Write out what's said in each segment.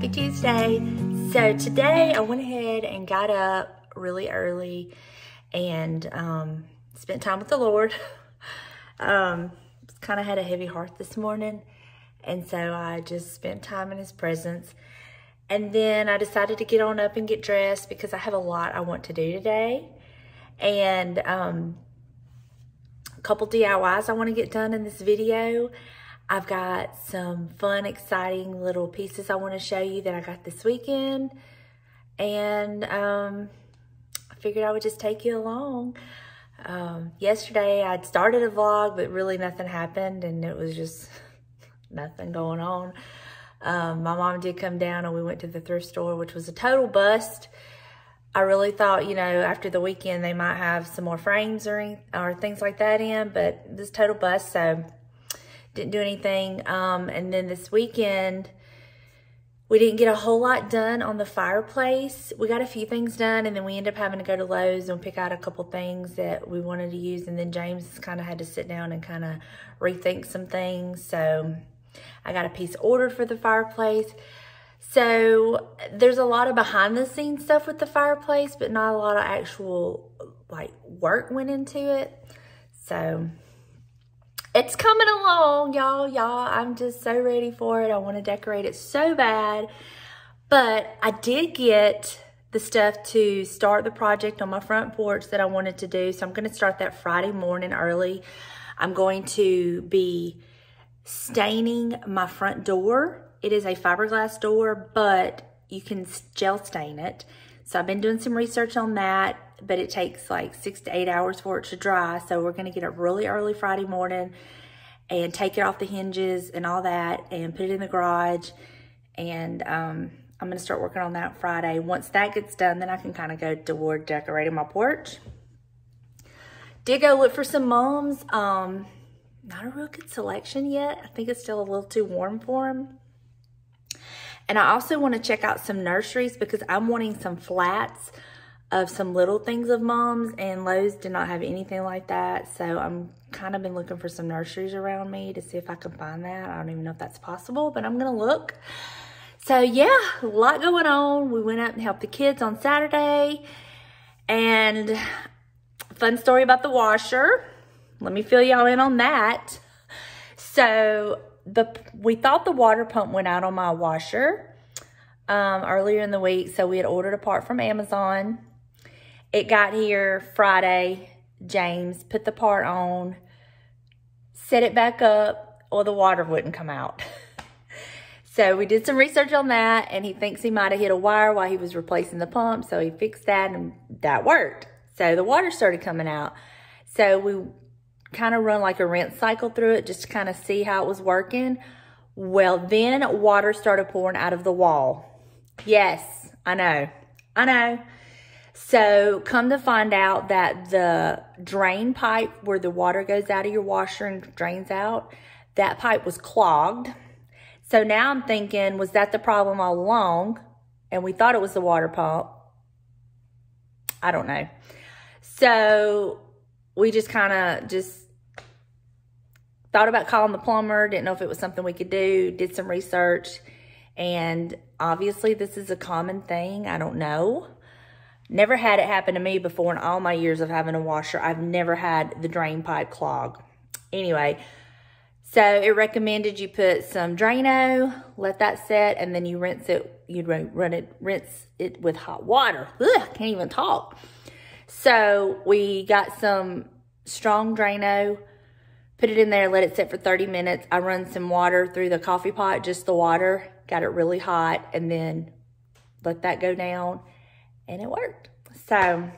Happy Tuesday. So today I went ahead and got up really early and spent time with the Lord. Kind of had a heavy heart this morning, and so I just spent time in His presence. And then I decided to get on up and get dressed because I have a lot I want to do today, and a couple DIYs I want to get done in this video. I've got some fun, exciting little pieces I want to show you that I got this weekend, and I figured I would just take you along. Yesterday I'd started a vlog, but really nothing happened, and it was just nothing going on. My mom did come down and we went to the thrift store, which was a total bust. I really thought, you know, after the weekend they might have some more frames or things like that in, but this total bust, so didn't do anything. And then this weekend we didn't get a whole lot done on the fireplace. We got a few things done, and then we ended up having to go to Lowe's and pick out a couple things that we wanted to use, and then James kind of had to sit down and kind of rethink some things. So I got a piece ordered for the fireplace. So there's a lot of behind the scenes stuff with the fireplace, but not a lot of actual like work went into it. So it's coming along, y'all. I'm just so ready for it. I want to decorate it so bad. But I did get the stuff to start the project on my front porch that I wanted to do. So I'm going to start that Friday morning early. I'm going to be staining my front door. It is a fiberglass door, but you can gel stain it. So I've been doing some research on that, but it takes like 6 to 8 hours for it to dry. So we're gonna get up really early Friday morning and take it off the hinges and all that and put it in the garage. And I'm gonna start working on that Friday. Once that gets done, then I can kind of go toward decorating my porch. Did go look for some mums. Not a real good selection yet. I think it's still a little too warm for them. And I also wanna check out some nurseries because I'm wanting some flats of some little things of mom's, and Lowe's did not have anything like that. So I'm kind of been looking for some nurseries around me to see if I can find that. I don't even know if that's possible, but I'm gonna look. So yeah, a lot going on. We went up and helped the kids on Saturday, and fun story about the washer. Let me fill y'all in on that. So we thought the water pump went out on my washer earlier in the week. So we had ordered a part from Amazon. It got here Friday. James put the part on, set it back up, or the water wouldn't come out. So we did some research on that, and he thinks he might have hit a wire while he was replacing the pump. So he fixed that, and that worked. So the water started coming out. So we kind of run like a rinse cycle through it just to kind of see how it was working. Well, then water started pouring out of the wall. Yes, I know. So come to find out that the drain pipe where the water goes out of your washer and drains out, that pipe was clogged. So now I'm thinking, was that the problem all along? And we thought it was the water pump. I don't know. So we just kind of thought about calling the plumber. Didn't know if it was something we could do. Did some research. And obviously this is a common thing. I don't know. Never had it happen to me before in all my years of having a washer. I've never had the drain pipe clog. Anyway, so it recommended you put some Drano, let that set, and then you rinse it. You'd rinse it with hot water. Ugh, can't even talk. So we got some strong Drano, put it in there, let it sit for 30 minutes. I run some water through the coffee pot, just the water, got it really hot, and then let that go down. And it worked. So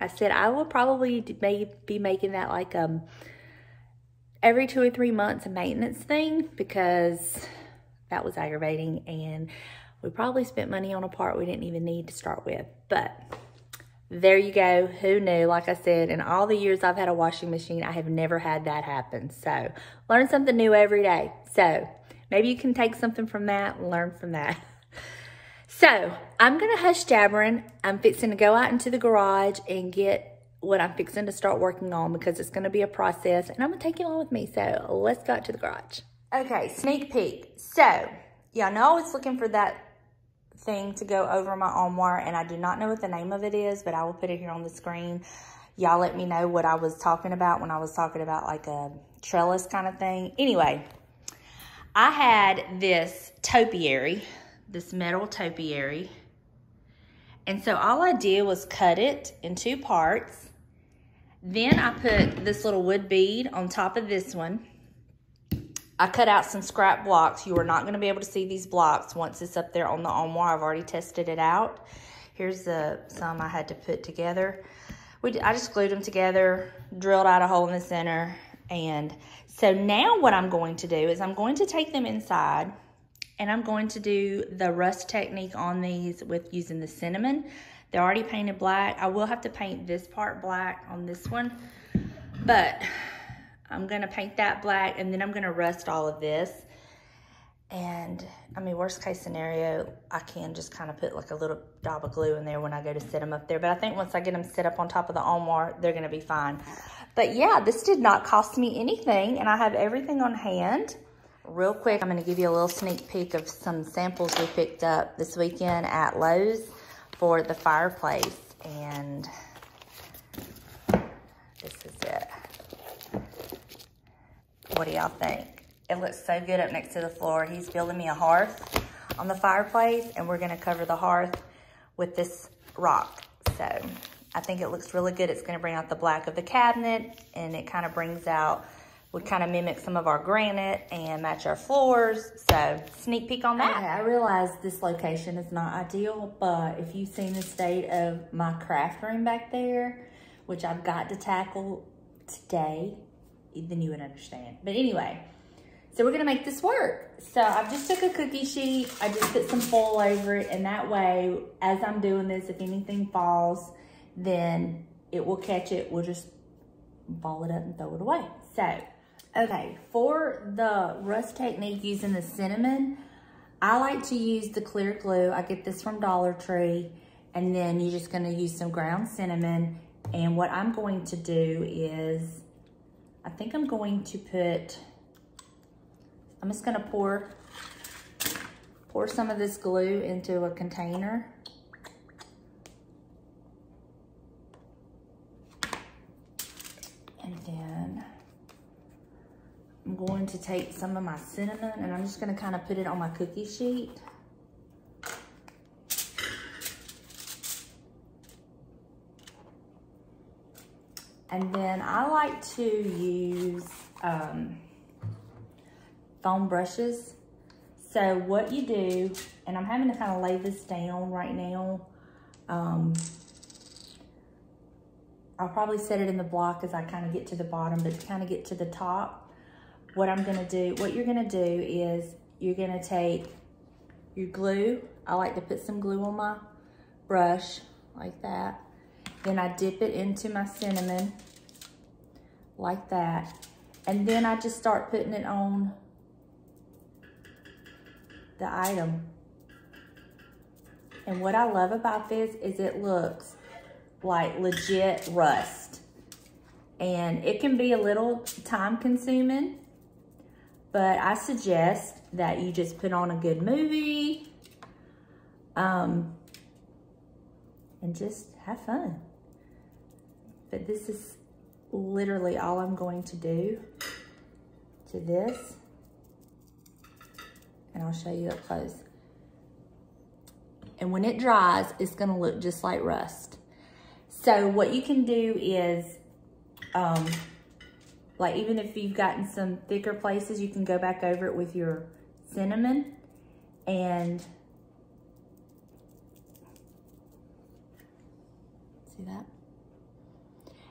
I said I will probably be making that like every 2 or 3 months a maintenance thing, because that was aggravating, and we probably spent money on a part we didn't even need to start with. But there you go. Who knew? Like I said, in all the years I've had a washing machine, I have never had that happen. So learn something new every day. So maybe you can take something from that and learn from that. So I'm going to hush jabbering. I'm fixing to go out into the garage and get what I'm fixing to start working on, because it's going to be a process, and I'm going to take you along with me. So let's go out to the garage. Okay, sneak peek. So y'all know I was looking for that thing to go over my armoire, and I do not know what the name of it is, but I will put it here on the screen. Y'all let me know what I was talking about when I was talking about like a trellis kind of thing. Anyway, I had this topiary, this metal topiary. And so all I did was cut it in two parts. Then I put this little wood bead on top of this one. I cut out some scrap blocks. You are not going to be able to see these blocks once it's up there on the armoire. I've already tested it out. Here's some I had to put together. I just glued them together, drilled out a hole in the center. And so now what I'm going to do is I'm going to take them inside and I'm going to do the rust technique on these with using the cinnamon. They're already painted black. I will have to paint this part black on this one, but I'm going to paint that black, and then I'm going to rust all of this. And I mean, worst case scenario, I can just kind of put like a little dab of glue in there when I go to set them up there. But I think once I get them set up on top of the armoire, they're going to be fine. But yeah, this did not cost me anything, and I have everything on hand. Real quick, I'm going to give you a little sneak peek of some samples we picked up this weekend at Lowe's for the fireplace. And this is it. What do y'all think? It looks so good up next to the floor. He's building me a hearth on the fireplace, and we're going to cover the hearth with this rock. So I think it looks really good. It's going to bring out the black of the cabinet, and it kind of brings out, would kind of mimic some of our granite and match our floors. So sneak peek on that. Okay, I realize this location is not ideal, but if you've seen the state of my craft room back there, which I've got to tackle today, then you would understand. But anyway, so we're gonna make this work. So I've just took a cookie sheet. I just put some foil over it, and that way, as I'm doing this, if anything falls, then it will catch it. We'll just ball it up and throw it away. So, okay, for the rust technique using the cinnamon, I like to use the clear glue. I get this from Dollar Tree, and then you're just gonna use some ground cinnamon. And what I'm going to do is, I think I'm going to put, I'm just gonna pour some of this glue into a container. And then I'm going to take some of my cinnamon, and I'm just gonna kind of put it on my cookie sheet. And then I like to use foam brushes. So what you do, and I'm having to kind of lay this down right now. I'll probably set it in the block as I kind of get to the bottom, but to kind of get to the top, what you're gonna do is you're gonna take your glue. I like to put some glue on my brush like that. Then I dip it into my cinnamon like that. And then I just start putting it on the item. And what I love about this is it looks like legit rust. And it can be a little time consuming, but I suggest that you just put on a good movie and just have fun. But this is literally all I'm going to do to this. And I'll show you up close. And when it dries, it's gonna look just like rust. So what you can do is, like even if you've gotten some thicker places, you can go back over it with your cinnamon and see that?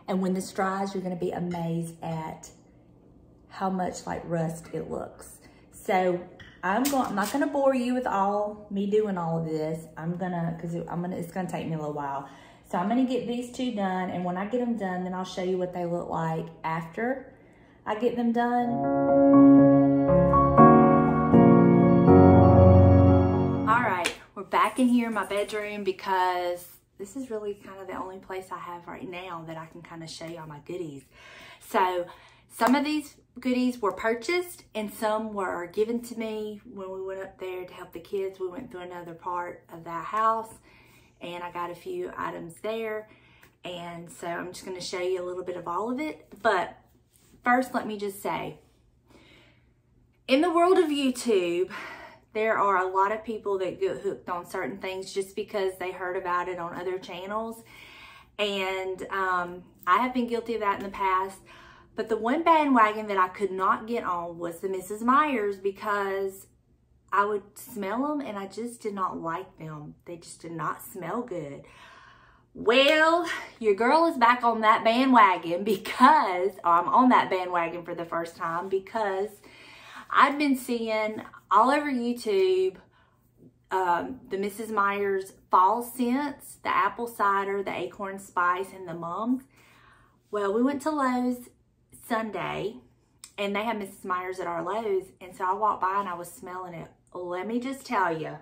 And when this dries, you're gonna be amazed at how much like rust it looks. So I'm not gonna bore you with me doing all of this. It's gonna take me a little while. So I'm gonna get these two done, and when I get them done, then I'll show you what they look like after I get them done. All right, we're back in here in my bedroom because this is really kind of the only place I have right now that I can kind of show y'all my goodies. So some of these goodies were purchased and some were given to me when we went up there to help the kids. We went through another part of that house and I got a few items there. And so I'm just going to show you a little bit of all of it. But first, let me just say, in the world of YouTube, there are a lot of people that get hooked on certain things just because they heard about it on other channels. And I have been guilty of that in the past. But the one bandwagon that I could not get on was the Mrs. Meyers, because I would smell them and I just did not like them. They just did not smell good. Well, your girl is back on that bandwagon because, I'm on that bandwagon for the first time, because I've been seeing all over YouTube the Mrs. Meyer's fall scents, the apple cider, the acorn spice, and the mums. Well, we went to Lowe's Sunday, and they had Mrs. Meyer's at our Lowe's, and so I walked by and I was smelling it. Let me just tell you,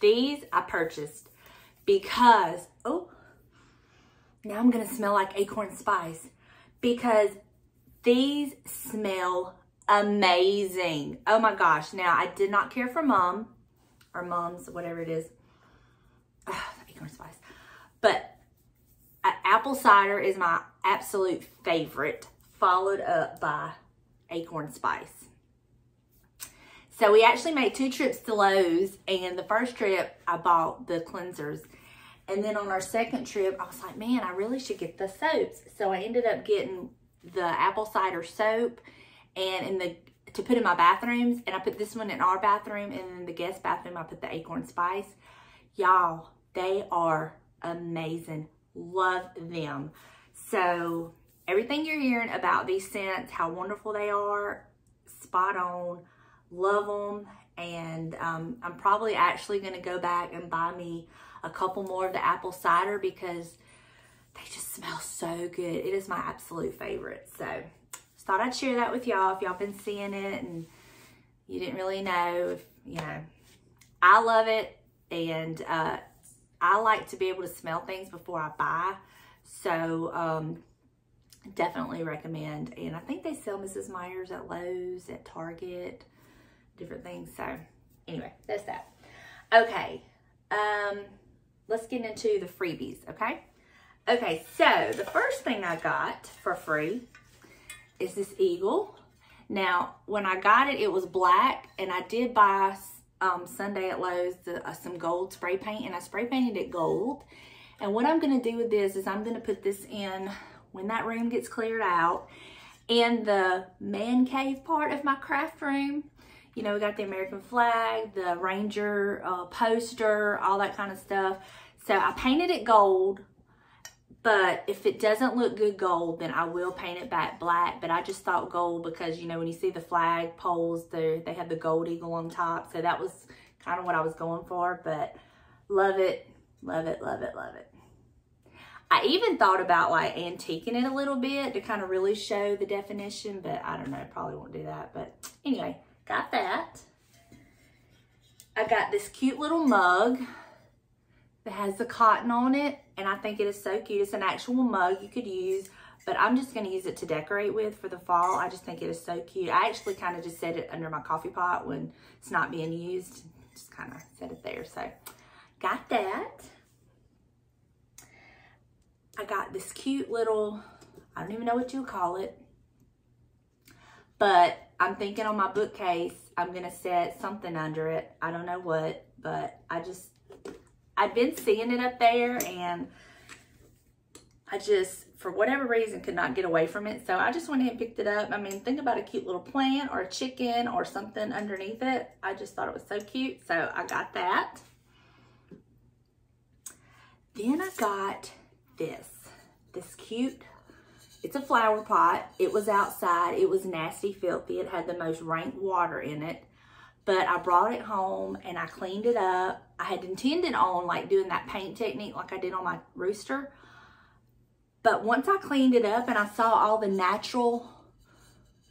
these I purchased because, oh, now I'm gonna smell like acorn spice, because these smell amazing. Oh my gosh. Now, I did not care for mum or mums, whatever it is. Ugh, acorn spice. But apple cider is my absolute favorite, followed up by acorn spice. So we actually made two trips to Lowe's, and the first trip I bought the cleansers. And then on our second trip, I was like, man, I really should get the soaps. So I ended up getting the apple cider soap and to put in my bathrooms. And I put this one in our bathroom, and then the guest bathroom, I put the acorn spice. Y'all, they are amazing. Love them. So everything you're hearing about these scents, how wonderful they are, spot on. Love them. And I'm probably actually going to go back and buy me a couple more of the apple cider, because they just smell so good. It is my absolute favorite. So just thought I'd share that with y'all if y'all been seeing it and you didn't really know. If, you know, I love it, and I like to be able to smell things before I buy. So definitely recommend. And I think they sell Mrs. Meyer's at Lowe's, at Target, different things. So anyway, that's that. Okay, let's get into the freebies, okay? Okay, so the first thing I got for free is this eagle. Now, when I got it, it was black, and I did buy Sunday at Lowe's some gold spray paint, and I spray painted it gold. And what I'm gonna do with this is I'm gonna put this in when that room gets cleared out in the man cave part of my craft room. You know, we got the American flag, the Ranger poster, all that kind of stuff. So I painted it gold, but if it doesn't look good gold, then I will paint it back black. But I just thought gold because, you know, when you see the flag poles, they have the gold eagle on top. So that was kind of what I was going for, but love it, love it, love it, love it. I even thought about like antiquing it a little bit to kind of really show the definition, but I don't know, probably won't do that. But anyway. Got that. I got this cute little mug that has the cotton on it, and I think it is so cute. It's an actual mug you could use, but I'm just going to use it to decorate with for the fall. I just think it is so cute. I actually kind of just set it under my coffee pot when it's not being used. Just kind of set it there. So, got that. I got this cute little, I don't even know what you call it, but I'm thinking on my bookcase, I'm gonna set something under it. I don't know what, but I've been seeing it up there, and I just, for whatever reason, could not get away from it. So I just went ahead and picked it up. I mean, think about a cute little plant or a chicken or something underneath it. I just thought it was so cute, so I got that. Then I got this cute, it's a flower pot. It was outside. It was nasty, filthy. It had the most rank water in it. But I brought it home and I cleaned it up. I had intended on like doing that paint technique like I did on my rooster. But once I cleaned it up and I saw all the natural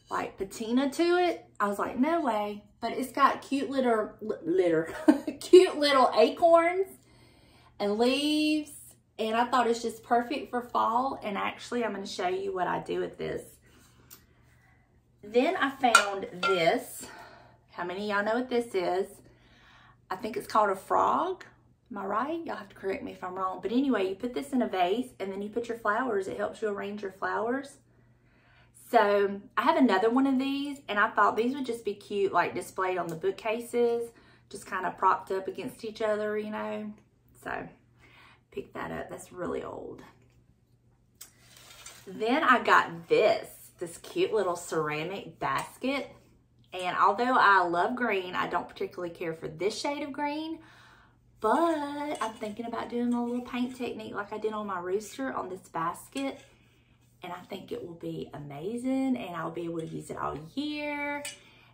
like patina to it, I was like, no way. But it's got cute little acorns and leaves and I thought it's just perfect for fall. And actually, I'm going to show you what I do with this. Then I found this. How many of y'all know what this is? I think it's called a frog. Am I right? Y'all have to correct me if I'm wrong. But anyway, you put this in a vase and then you put your flowers. It helps you arrange your flowers. So I have another one of these, and I thought these would just be cute, like displayed on the bookcases, just kind of propped up against each other, you know. So pick that up. That's really old. Then I got this cute little ceramic basket. And although I love green, I don't particularly care for this shade of green, but I'm thinking about doing a little paint technique like I did on my rooster on this basket. And I think it will be amazing, and I'll be able to use it all year.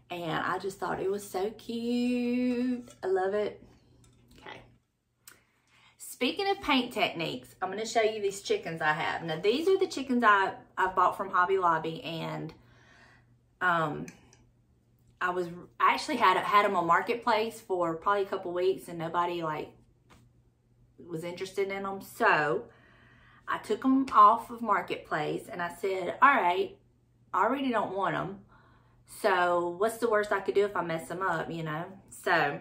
And I just thought it was so cute. I love it. Okay. Speaking of paint techniques, I'm going to show you these chickens I have. Now, these are the chickens I bought from Hobby Lobby, and I was actually had them on Marketplace for probably a couple weeks, and nobody like was interested in them. So I took them off of Marketplace, and I said, all right, I already don't want them. So what's the worst I could do if I mess them up, you know? So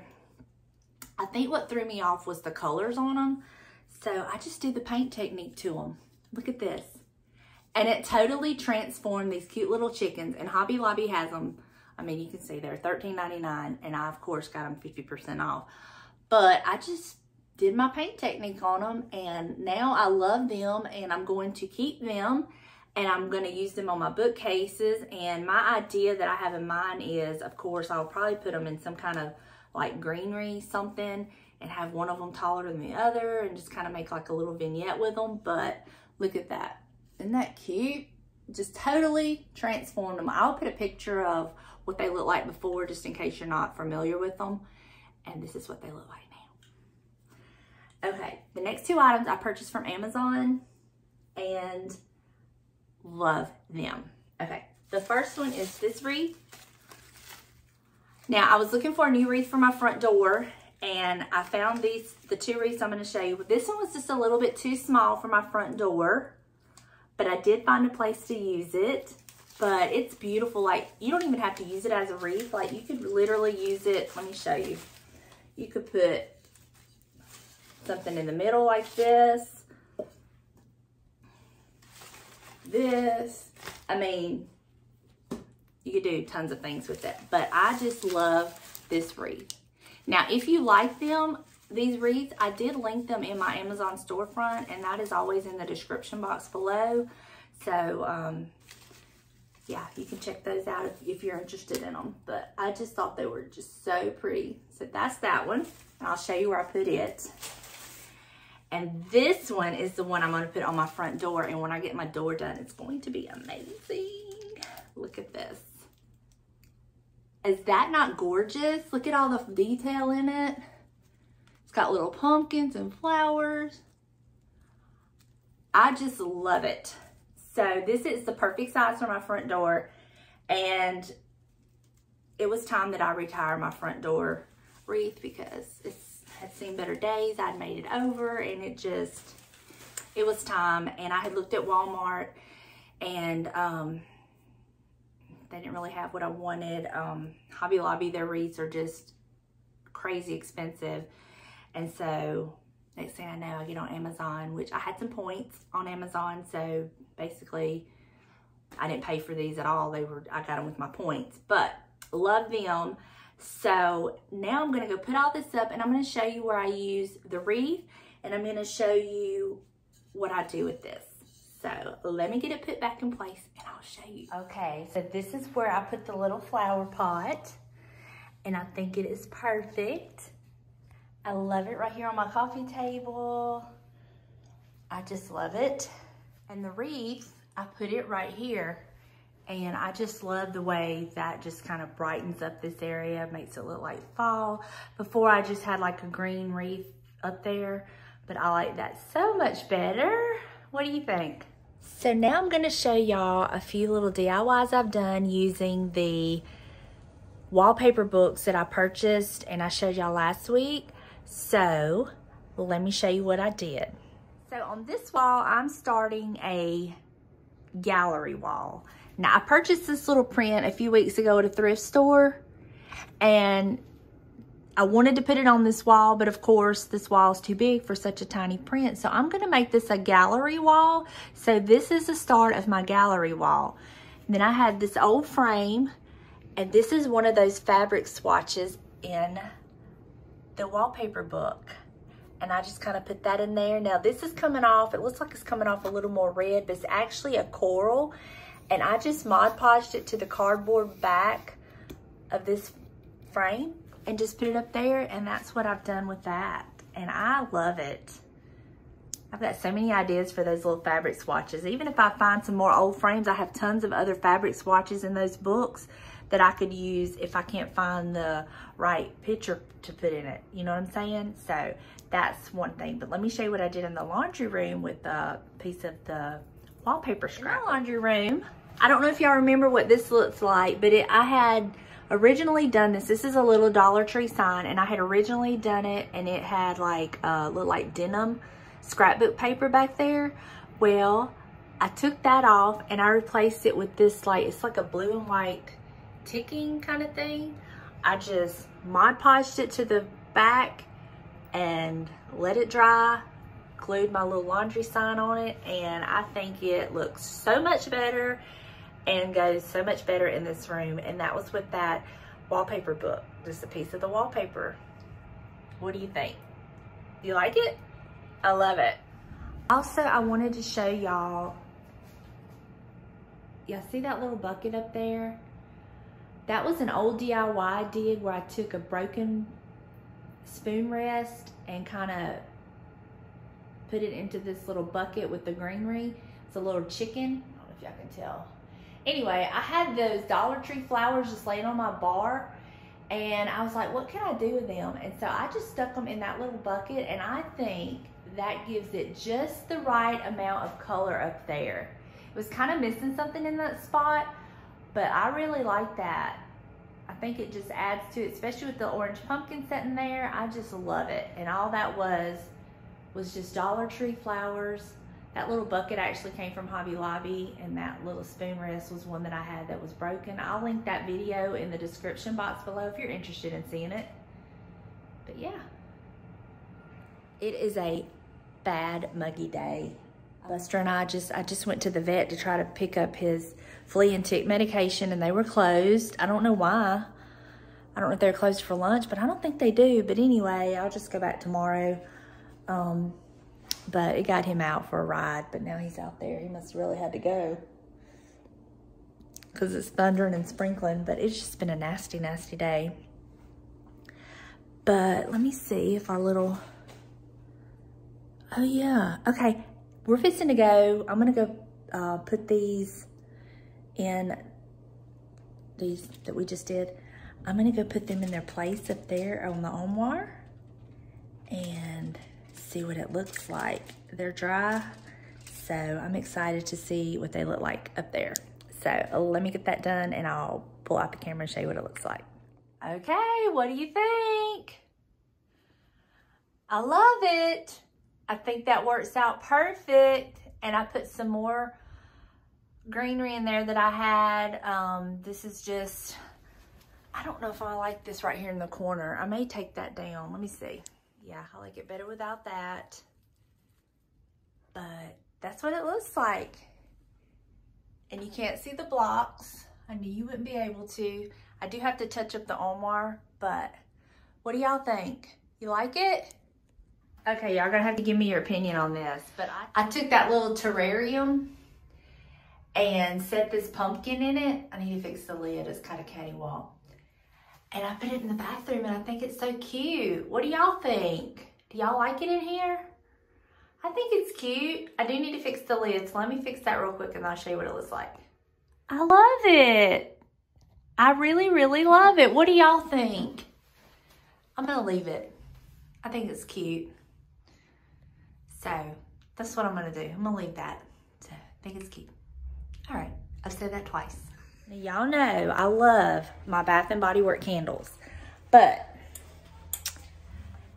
I think what threw me off was the colors on them. So I just did the paint technique to them. Look at this. And it totally transformed these cute little chickens, and Hobby Lobby has them. I mean, you can see they're $13.99, and I, of course, got them 50% off. But I just did my paint technique on them, and now I love them, and I'm going to keep them, and I'm going to use them on my bookcases. And my idea that I have in mind is, of course, I'll probably put them in some kind of like greenery something and have one of them taller than the other and just kind of make like a little vignette with them. But look at that. Isn't that cute? Just totally transformed them. I'll put a picture of what they look like before, just in case you're not familiar with them. And this is what they look like now. Okay, the next two items I purchased from Amazon and love them. Okay, the first one is this wreath. Now, I was looking for a new wreath for my front door, and I found the two wreaths I'm gonna show you. This one was just a little bit too small for my front door, but I did find a place to use it. But it's beautiful. Like, you don't even have to use it as a wreath. Like, you could literally use it. Let me show you. You could put something in the middle like this. I mean, you could do tons of things with it. But I just love this wreath. Now, if you like them, these wreaths, I did link them in my Amazon storefront, and that is always in the description box below. So, yeah, you can check those out if you're interested in them. But I just thought they were just so pretty. So that's that one. And I'll show you where I put it. And this one is the one I'm going to put on my front door. And when I get my door done, it's going to be amazing. Look at this. Is that not gorgeous? Look at all the detail in it. It's got little pumpkins and flowers. I just love it. So this is the perfect size for my front door, and it was time that I retire my front door wreath because it's had seen better days. I'd made it over, and it was time. And I had looked at Walmart, and they didn't really have what I wanted. Hobby Lobby, their wreaths are just crazy expensive, and so next thing I know, I get on Amazon, which I had some points on Amazon, so basically I didn't pay for these at all. I got them with my points, but love them. So now I'm gonna go put all this up, and I'm gonna show you where I use the wreath, and I'm gonna show you what I do with this. So let me get it put back in place, and I'll show you. Okay, so this is where I put the little flower pot, and I think it is perfect. I love it right here on my coffee table. I just love it. And the wreath, I put it right here. And I just love the way that just kind of brightens up this area, makes it look like fall. Before, I just had like a green wreath up there, but I like that so much better. What do you think? So now I'm gonna show y'all a few little DIYs I've done using the wallpaper books that I purchased and I showed y'all last week. So let me show you what I did. So on this wall, I'm starting a gallery wall. Now, I purchased this little print a few weeks ago at a thrift store, and I wanted to put it on this wall, but of course this wall is too big for such a tiny print. So I'm gonna make this a gallery wall. So this is the start of my gallery wall. And then I had this old frame, and this is one of those fabric swatches in the wallpaper book. And I just kind of put that in there. Now this is coming off, it looks like it's coming off a little more red, but it's actually a coral. And I just Mod Podged it to the cardboard back of this frame and just put it up there, and that's what I've done with that. And I love it. I've got so many ideas for those little fabric swatches. Even if I find some more old frames, I have tons of other fabric swatches in those books that I could use if I can't find the right picture to put in it. You know what I'm saying? So that's one thing. But let me show you what I did in the laundry room with a piece of the wallpaper scrap. In the laundry room, I don't know if y'all remember what this looks like, but I had originally done this. This is a little Dollar Tree sign, and I had originally done it, and it had like looked like denim scrapbook paper back there. Well, I took that off and I replaced it with this, like, it's like a blue and white ticking kind of thing. I just Mod Podged it to the back and let it dry, glued my little laundry sign on it, and I think it looks so much better and goes so much better in this room. And that was with that wallpaper book, just a piece of the wallpaper. What do you think? You like it? I love it. Also, I wanted to show y'all, y'all see that little bucket up there? That was an old DIY I did where I took a broken spoon rest and kind of put it into this little bucket with the greenery. It's a little chicken, I don't know if y'all can tell. Anyway, I had those Dollar Tree flowers just laying on my bar, and I was like, what can I do with them? And so I just stuck them in that little bucket, and I think that gives it just the right amount of color up there. It was kind of missing something in that spot, but I really like that. I think it just adds to it, especially with the orange pumpkin sitting there. I just love it. And all that was just Dollar Tree flowers. That little bucket actually came from Hobby Lobby, and that little spoon rest was one that I had that was broken. I'll link that video in the description box below if you're interested in seeing it. But yeah. It is a bad muggy day. Buster and I just went to the vet to try to pick up his flea and tick medication, and they were closed. I don't know why. I don't know if they're closed for lunch, but I don't think they do. But anyway, I'll just go back tomorrow. But it got him out for a ride, but now he's out there. He must really had to go because it's thundering and sprinkling, but it's just been a nasty, nasty day. But let me see if our little, oh yeah, okay. We're fixing to go. I'm gonna go put these in, these that we just did. I'm gonna go put them in their place up there on the armoire and see what it looks like. They're dry, so I'm excited to see what they look like up there. So let me get that done, and I'll pull out the camera and show you what it looks like. Okay, what do you think? I love it. I think that works out perfect. And I put some more greenery in there that I had. This is just, I don't know if I like this right here in the corner. I may take that down. Let me see. Yeah, I like it better without that. But that's what it looks like. And you can't see the blocks. I knew you wouldn't be able to. I do have to touch up the armoire, but what do y'all think? You like it? Okay, y'all gonna have to give me your opinion on this. But I took that little terrarium and set this pumpkin in it. I need to fix the lid, it's kind of cattywall. And I put it in the bathroom, and I think it's so cute. What do y'all think? Do y'all like it in here? I think it's cute. I do need to fix the lid, so let me fix that real quick, and I'll show you what it looks like. I love it. I really, really love it. What do y'all think? I'm gonna leave it. I think it's cute. So that's what I'm gonna do. I'm gonna leave that. So I think it's cute. All right, I've said that twice. Y'all know I love my Bath and Body Works candles, but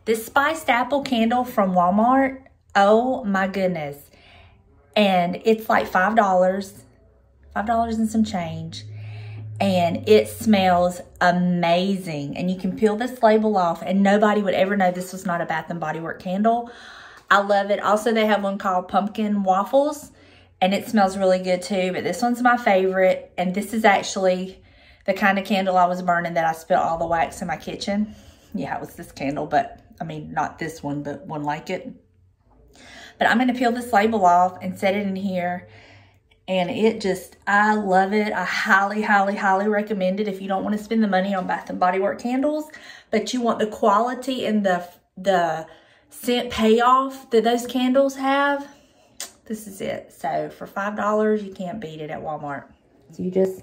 this spiced apple candle from Walmart, Oh my goodness. And it's like $5 and some change. And it smells amazing. And you can peel this label off and nobody would ever know this was not a Bath and Body Works candle. I love it. Also, they have one called Pumpkin Waffles and it smells really good too, but this one's my favorite. And this is actually the kind of candle I was burning that I spilled all the wax in my kitchen. Yeah, it was this candle, but I mean, not this one, but one like it. But I'm gonna peel this label off and set it in here. And it just, I love it. I highly, highly, highly recommend it if you don't want to spend the money on Bath and Body Works candles, but you want the quality and the scent payoff that those candles have. This is it. So for $5, you can't beat it at Walmart. So you just,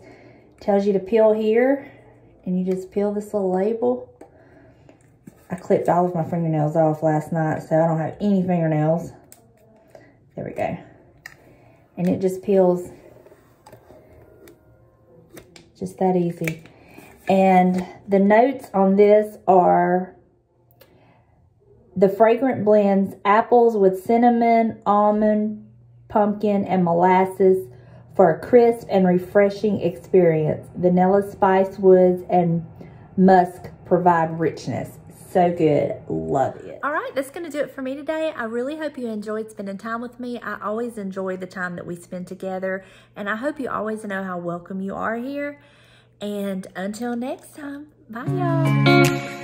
tells you to peel here, and you just peel this little label. I clipped all of my fingernails off last night, so I don't have any fingernails. There we go. And it just peels just that easy. And the notes on this are the fragrant blends, apples with cinnamon, almond, pumpkin, and molasses for a crisp and refreshing experience. Vanilla, spice, woods, and musk provide richness. So good. Love it. All right, that's going to do it for me today. I really hope you enjoyed spending time with me. I always enjoy the time that we spend together, and I hope you always know how welcome you are here. And until next time, bye y'all.